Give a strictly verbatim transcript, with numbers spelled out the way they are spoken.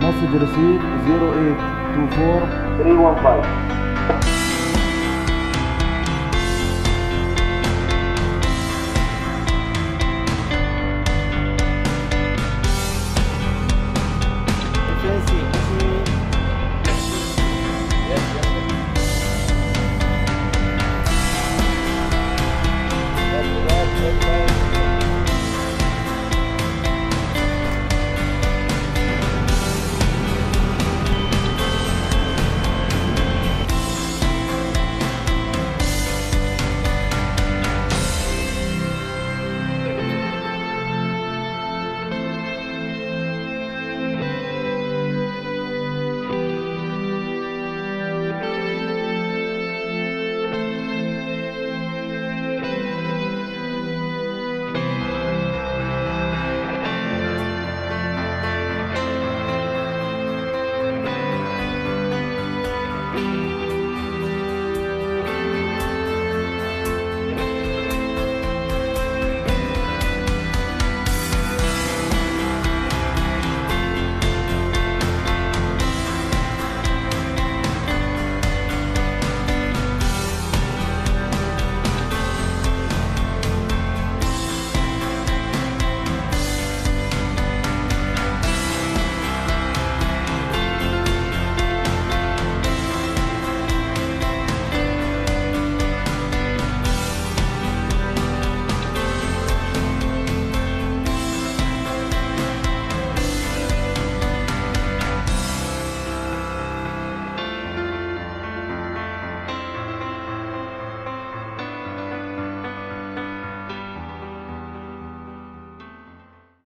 Message received zero eight two four three one five.